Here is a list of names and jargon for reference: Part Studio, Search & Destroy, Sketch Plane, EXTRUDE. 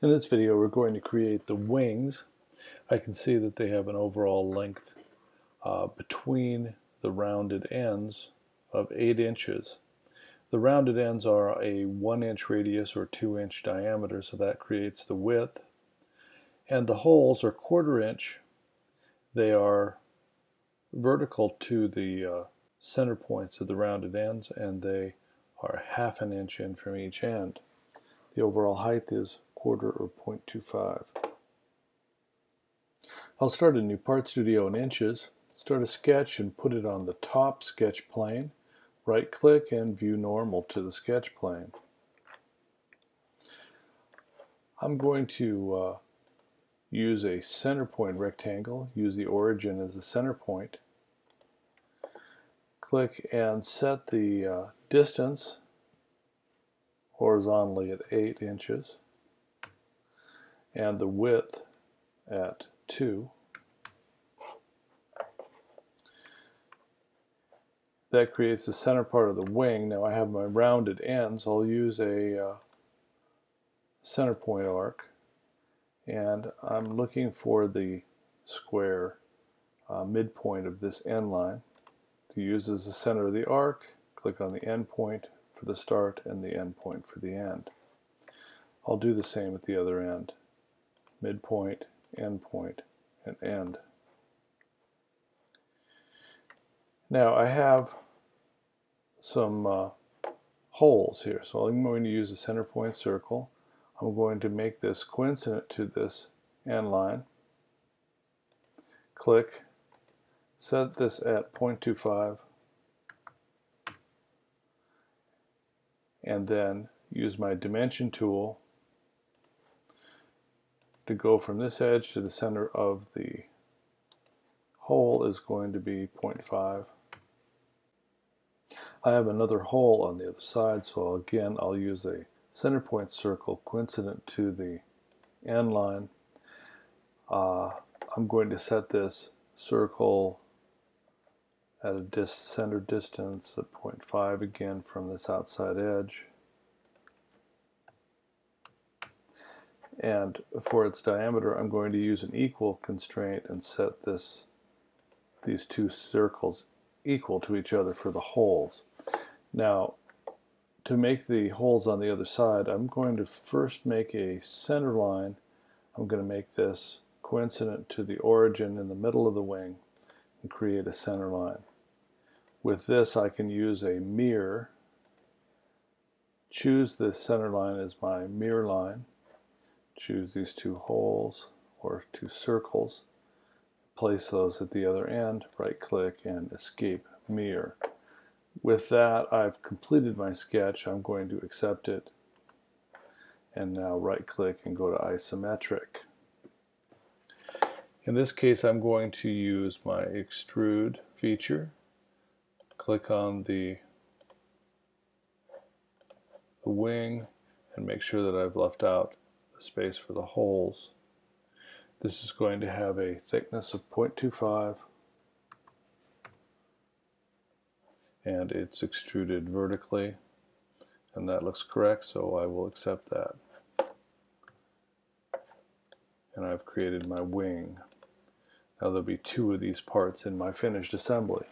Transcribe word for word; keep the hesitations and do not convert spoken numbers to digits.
In this video we're going to create the wings. I can see that they have an overall length uh, between the rounded ends of eight inches. The rounded ends are a one inch radius or two inch diameter, so that creates the width. And the holes are quarter inch. They are vertical to the uh, center points of the rounded ends, and they are half an inch in from each end. The overall height is quarter or point two five. I'll start a new Parts Studio in inches. Start a sketch and put it on the top sketch plane. Right click and view normal to the sketch plane. I'm going to uh, use a center point rectangle. Use the origin as a center point. Click and set the uh, distance horizontally at eight inches and the width at two. That creates the center part of the wing. Now I have my rounded ends. I'll use a uh, center point arc, and I'm looking for the square uh, midpoint of this end line to use as the center of the arc. Click on the end point for the start and the end point for the end. I'll do the same at the other end. Midpoint, end point, and end. Now I have some uh, holes here, so I'm going to use a center point circle. I'm going to make this coincident to this end line. Click, set this at point two five, and then use my dimension tool to go from this edge to the center of the hole is going to be point five. I have another hole on the other side, so again I'll use a center point circle coincident to the end line. Uh, I'm going to set this circle at a dis center distance of point five again from this outside edge. And for its diameter I'm going to use an equal constraint and set this these two circles equal to each other for the holes. Now, to make the holes on the other side, I'm going to first make a center line. I'm going to make this coincident to the origin in the middle of the wing and create a center line. With this I can use a mirror. Choose the center line as my mirror line. Choose these two holes or two circles, place those at the other end, right click and escape mirror. With that I've completed my sketch. I'm going to accept it and now right click and go to isometric. In this case I'm going to use my extrude feature. Click on the, the wing and make sure that I've left out space for the holes. This is going to have a thickness of point two five and it's extruded vertically, and that looks correct, so I will accept that. And I've created my wing. Now there'll be two of these parts in my finished assembly.